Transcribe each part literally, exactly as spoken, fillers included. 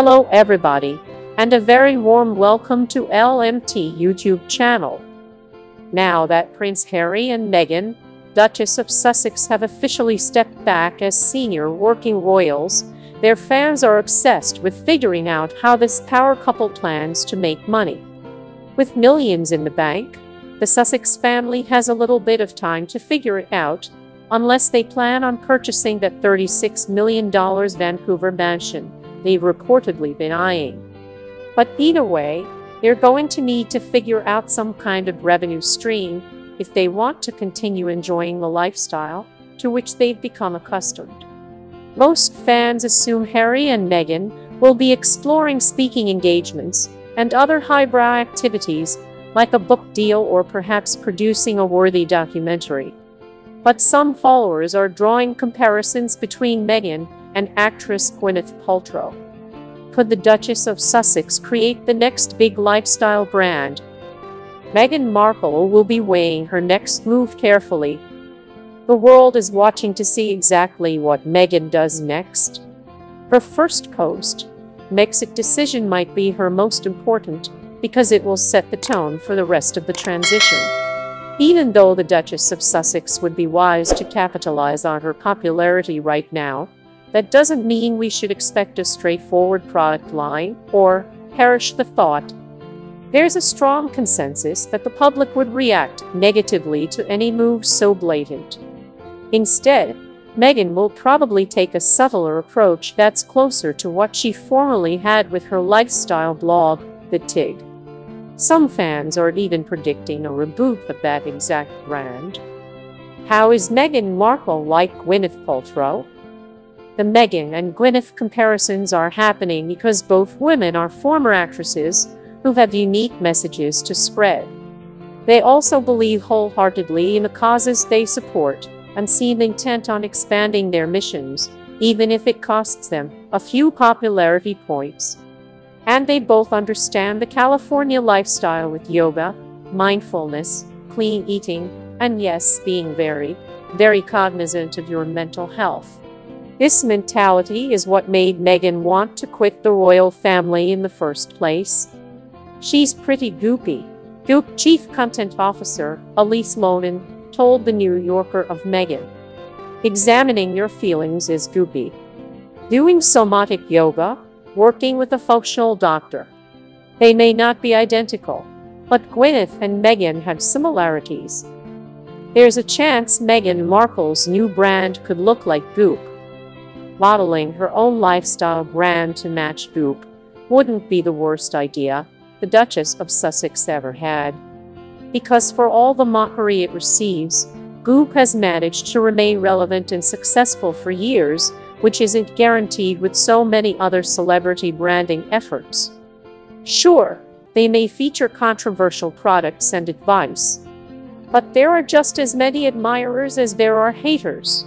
Hello everybody, and a very warm welcome to L M T YouTube channel. Now that Prince Harry and Meghan, Duchess of Sussex, have officially stepped back as senior working royals, their fans are obsessed with figuring out how this power couple plans to make money. With millions in the bank, the Sussex family has a little bit of time to figure it out, unless they plan on purchasing that thirty-six million dollar Vancouver mansion they've reportedly been eyeing. But either way, they're going to need to figure out some kind of revenue stream if they want to continue enjoying the lifestyle to which they've become accustomed. Most fans assume Harry and Meghan will be exploring speaking engagements and other highbrow activities like a book deal or perhaps producing a worthy documentary. But some followers are drawing comparisons between Meghan and actress Gwyneth Paltrow. Could the Duchess of Sussex create the next big lifestyle brand? Meghan Markle will be weighing her next move carefully. The world is watching to see exactly what Meghan does next. Her first post-Brexit decision might be her most important because it will set the tone for the rest of the transition. Even though the Duchess of Sussex would be wise to capitalize on her popularity right now, that doesn't mean we should expect a straightforward product line or perish the thought. There's a strong consensus that the public would react negatively to any move so blatant. Instead, Meghan will probably take a subtler approach that's closer to what she formerly had with her lifestyle blog, The Tig. Some fans are even predicting a reboot of that exact brand. How is Meghan Markle like Gwyneth Paltrow? The Meghan and Gwyneth comparisons are happening because both women are former actresses who have unique messages to spread. They also believe wholeheartedly in the causes they support and seem intent on expanding their missions, even if it costs them a few popularity points. And they both understand the California lifestyle with yoga, mindfulness, clean eating, and yes, being very, very cognizant of your mental health. This mentality is what made Meghan want to quit the royal family in the first place. She's pretty goopy. Goop Chief Content Officer Elise Monin told The New Yorker of Meghan. Examining your feelings is goopy. Doing somatic yoga, working with a functional doctor. They may not be identical, but Gwyneth and Meghan have similarities. There's a chance Meghan Markle's new brand could look like Goop. Modeling her own lifestyle brand to match Goop wouldn't be the worst idea the Duchess of Sussex ever had. Because for all the mockery it receives, Goop has managed to remain relevant and successful for years, which isn't guaranteed with so many other celebrity branding efforts. Sure, they may feature controversial products and advice, but there are just as many admirers as there are haters.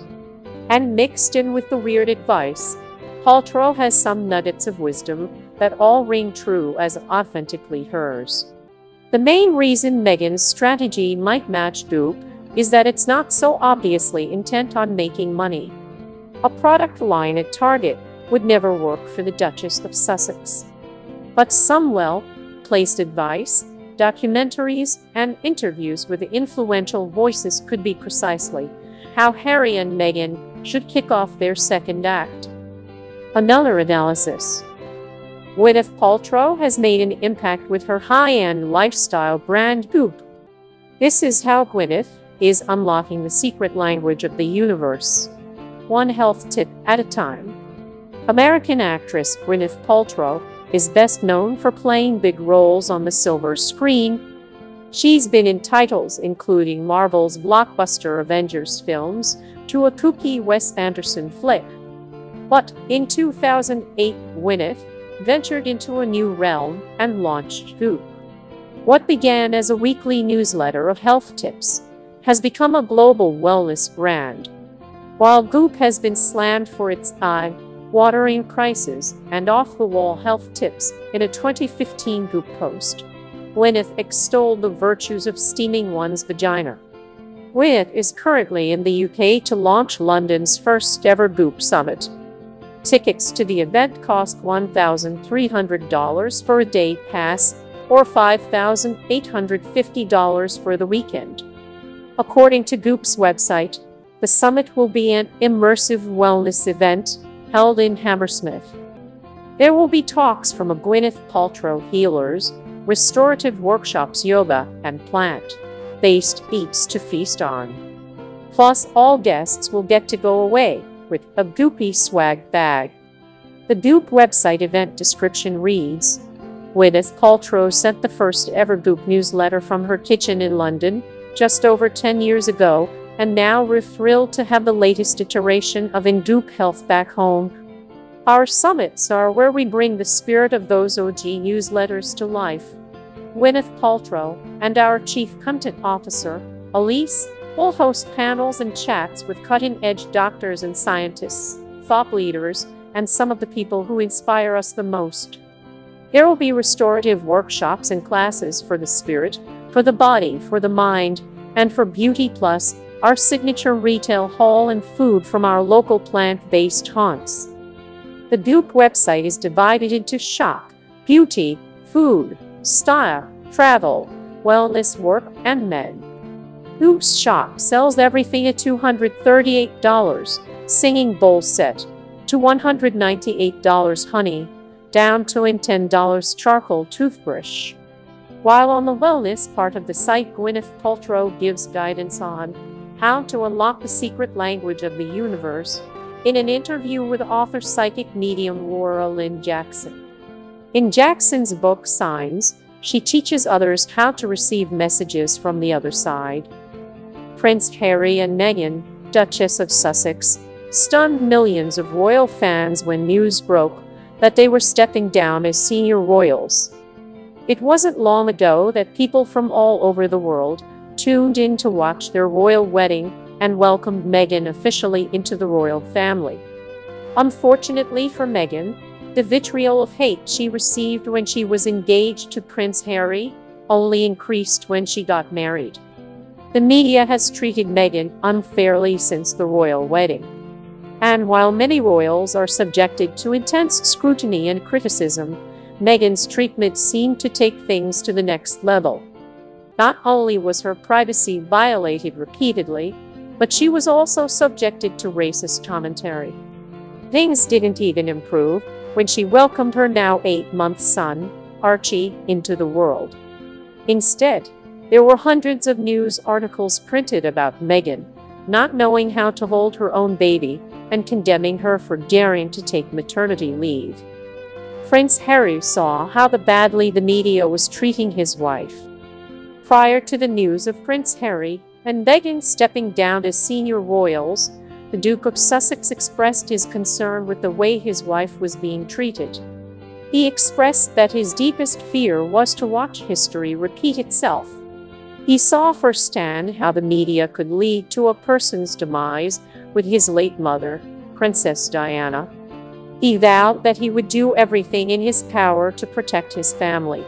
And mixed in with the weird advice, Paltrow has some nuggets of wisdom that all ring true as authentically hers. The main reason Meghan's strategy might match Goop is that it's not so obviously intent on making money. A product line at Target would never work for the Duchess of Sussex. But some well-placed advice, documentaries, and interviews with influential voices could be precisely how Harry and Meghan should kick off their second act. Another analysis. Gwyneth Paltrow has made an impact with her high-end lifestyle brand Goop. This is how Gwyneth is unlocking the secret language of the universe. One health tip at a time. American actress Gwyneth Paltrow is best known for playing big roles on the silver screen. She's been in titles including Marvel's blockbuster Avengers films to a kooky Wes Anderson flick. But in two thousand eight, Gwyneth ventured into a new realm and launched Goop. What began as a weekly newsletter of health tips has become a global wellness brand. While Goop has been slammed for its eye-watering prices and off-the-wall health tips in a twenty fifteen Goop post, Gwyneth extolled the virtues of steaming one's vagina. Gwyneth is currently in the U K to launch London's first ever Goop Summit. Tickets to the event cost one thousand three hundred dollars for a day pass or five thousand eight hundred fifty dollars for the weekend. According to Goop's website, the summit will be an immersive wellness event held in Hammersmith. There will be talks from a Gwyneth Paltrow healers, restorative workshops, yoga, and plant-based eats to feast on. Plus, all guests will get to go away with a Goopy swag bag. The Goop website event description reads, Gwyneth Paltrow sent the first ever Goop newsletter from her kitchen in London just over ten years ago, and now we're thrilled to have the latest iteration of In Goop Health back home. Our summits are where we bring the spirit of those O G newsletters to life. Gwyneth Paltrow and our Chief Content Officer, Elise, will host panels and chats with cutting-edge doctors and scientists, thought leaders, and some of the people who inspire us the most. There will be restorative workshops and classes for the spirit, for the body, for the mind, and for Beauty Plus, our signature retail haul and food from our local plant-based haunts. The Goop website is divided into shop, beauty, food, style, travel, wellness, work, and men. Goop's shop sells everything at two hundred thirty-eight dollars, singing bowl set, to one hundred ninety-eight dollars honey, down to in ten dollars charcoal toothbrush. While on the wellness part of the site, Gwyneth Paltrow gives guidance on how to unlock the secret language of the universe, in an interview with author psychic medium Laura Lynn Jackson. In Jackson's book Signs, she teaches others how to receive messages from the other side. Prince Harry and Meghan, Duchess of Sussex, stunned millions of royal fans when news broke that they were stepping down as senior royals. It wasn't long ago that people from all over the world tuned in to watch their royal wedding and welcomed Meghan officially into the royal family. Unfortunately for Meghan, the vitriol of hate she received when she was engaged to Prince Harry only increased when she got married. The media has treated Meghan unfairly since the royal wedding. And while many royals are subjected to intense scrutiny and criticism, Meghan's treatment seemed to take things to the next level. Not only was her privacy violated repeatedly, but she was also subjected to racist commentary. Things didn't even improve when she welcomed her now eight-month son, Archie, into the world. Instead, there were hundreds of news articles printed about Meghan not knowing how to hold her own baby and condemning her for daring to take maternity leave. Prince Harry saw how badly the media was treating his wife. Prior to the news of Prince Harry and Meghan stepping down as senior royals, the Duke of Sussex expressed his concern with the way his wife was being treated. He expressed that his deepest fear was to watch history repeat itself. He saw firsthand how the media could lead to a person's demise with his late mother, Princess Diana. He vowed that he would do everything in his power to protect his family.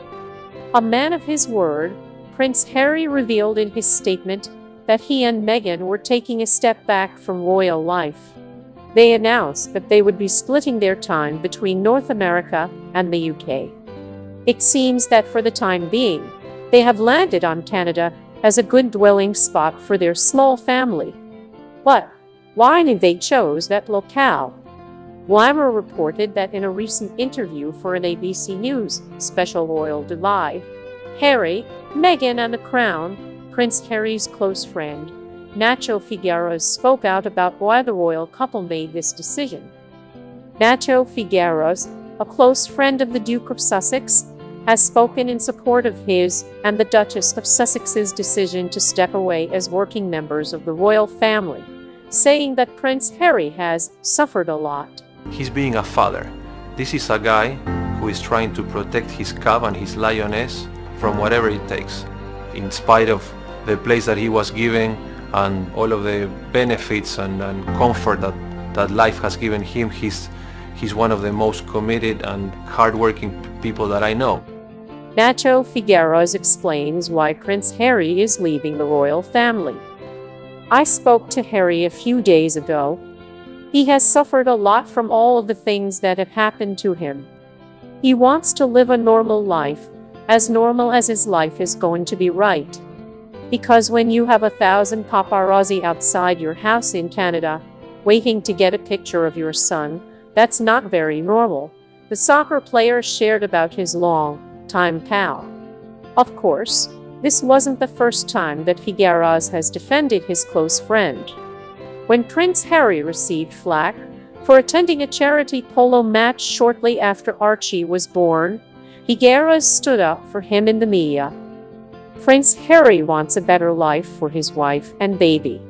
A man of his word, Prince Harry revealed in his statement that he and Meghan were taking a step back from royal life. They announced that they would be splitting their time between North America and the U K. It seems that for the time being, they have landed on Canada as a good dwelling spot for their small family. But why did they choose that locale? Glamour reported that in a recent interview for an A B C News special Royal Divide, Harry, Meghan, and the Crown, Prince Harry's close friend, Nacho Figueros, spoke out about why the royal couple made this decision. Nacho Figueros, a close friend of the Duke of Sussex, has spoken in support of his and the Duchess of Sussex's decision to step away as working members of the royal family, saying that Prince Harry has suffered a lot. He's being a father. This is a guy who is trying to protect his cub and his lioness from whatever it takes, in spite of the place that he was given and all of the benefits and, and comfort that, that life has given him. He's, he's one of the most committed and hardworking people that I know. Nacho Figueros explains why Prince Harry is leaving the royal family. I spoke to Harry a few days ago. He has suffered a lot from all of the things that have happened to him. He wants to live a normal life, as normal as his life is going to be, right? Because when you have a thousand paparazzi outside your house in Canada, waiting to get a picture of your son, that's not very normal. The soccer player shared about his long-time pal. Of course, this wasn't the first time that Figueras has defended his close friend. When Prince Harry received flack for attending a charity polo match shortly after Archie was born, Figueras stood up for him in the media. Prince Harry wants a better life for his wife and baby.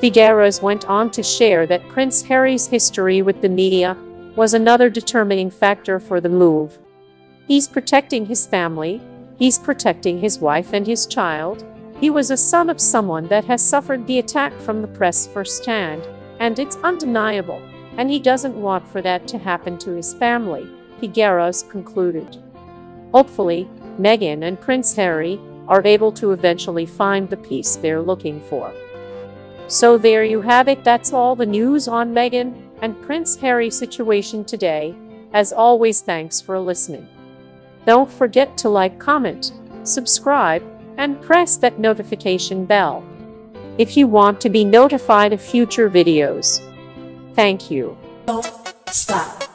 Figueras went on to share that Prince Harry's history with the media was another determining factor for the move. He's protecting his family, he's protecting his wife and his child, he was a son of someone that has suffered the attack from the press firsthand, and it's undeniable, and he doesn't want for that to happen to his family, Figueras concluded. Hopefully, Meghan and Prince Harry are able to eventually find the peace they're looking for. So there you have it, that's all the news on Meghan and Prince Harry's situation today. As always, thanks for listening. Don't forget to like, comment, subscribe, and press that notification bell if you want to be notified of future videos. Thank you. Don't stop.